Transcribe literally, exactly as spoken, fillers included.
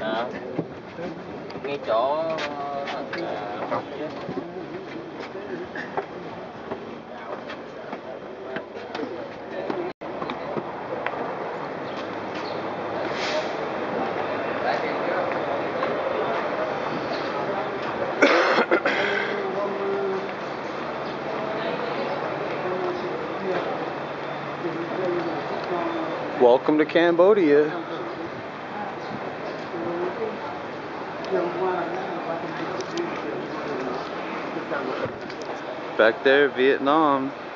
À, ngay chỗ học chứ. Welcome to Cambodia. Back there, Vietnam.